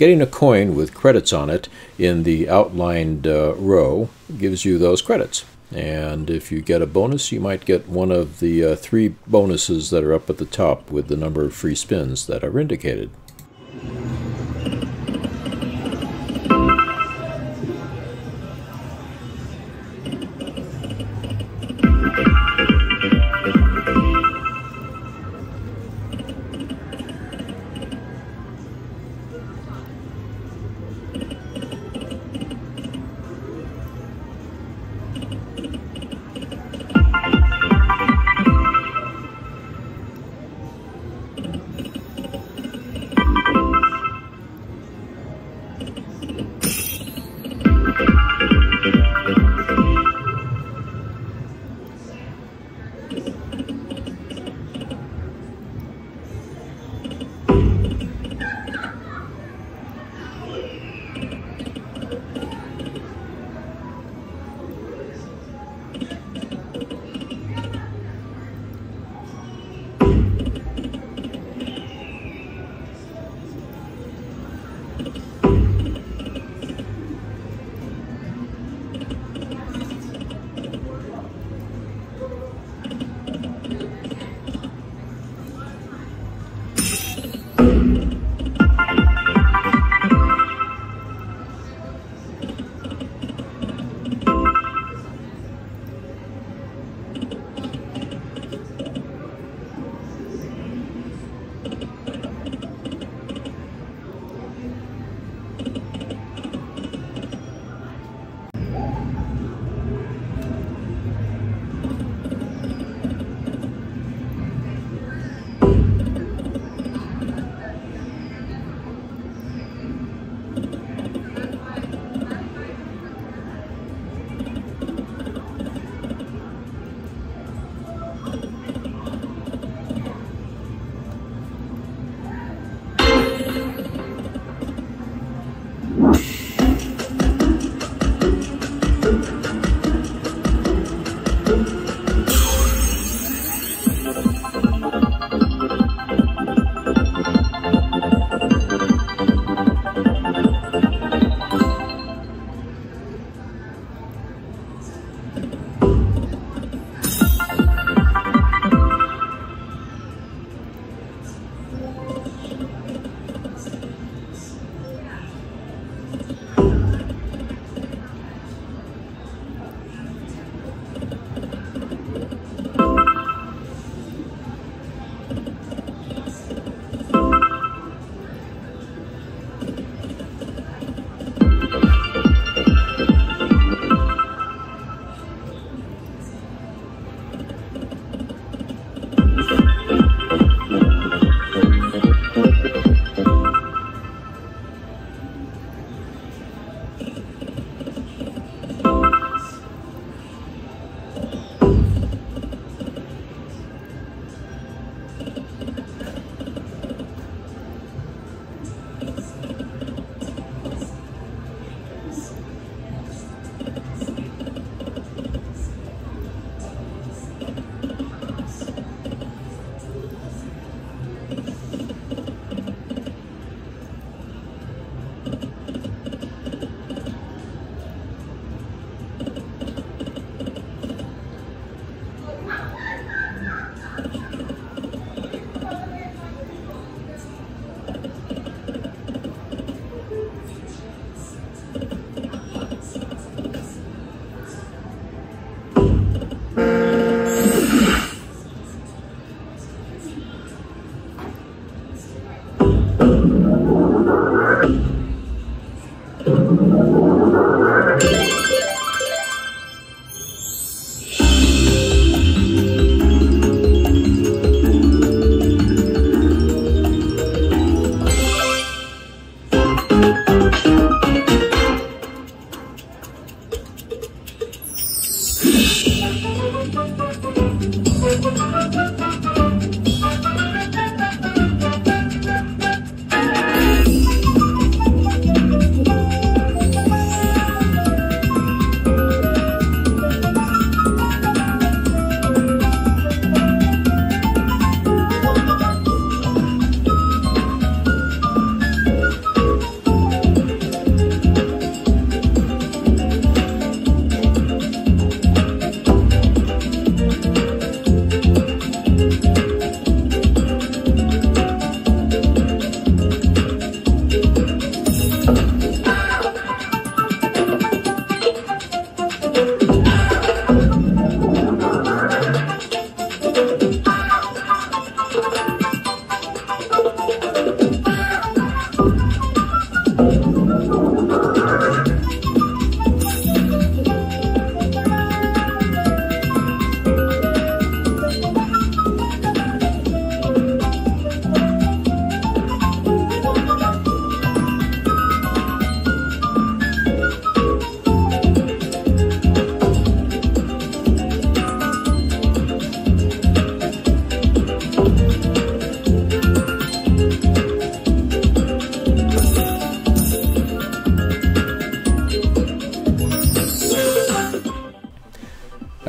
Getting a coin with credits on it in the outlined row gives you those credits. And if you get a bonus, you might get one of the three bonuses that are up at the top with the number of free spins that are indicated.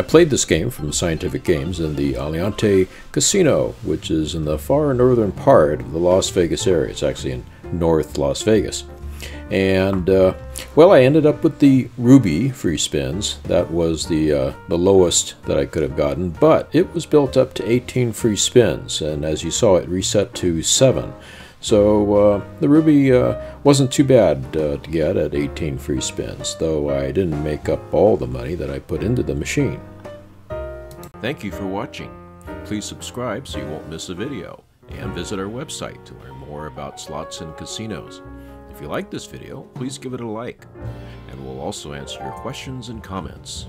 I played this game from Scientific Games in the Aliante Casino, which is in the far northern part of the Las Vegas area. It's actually in North Las Vegas. And, well, I ended up with the Ruby free spins. That was the lowest that I could have gotten, but it was built up to 18 free spins, and as you saw, it reset to 7. So the Ruby wasn't too bad to get at 18 free spins, though I didn't make up all the money that I put into the machine. Thank you for watching. Please subscribe so you won't miss a video, and visit our website to learn more about slots and casinos. If you like this video, please give it a like, and we'll also answer your questions and comments.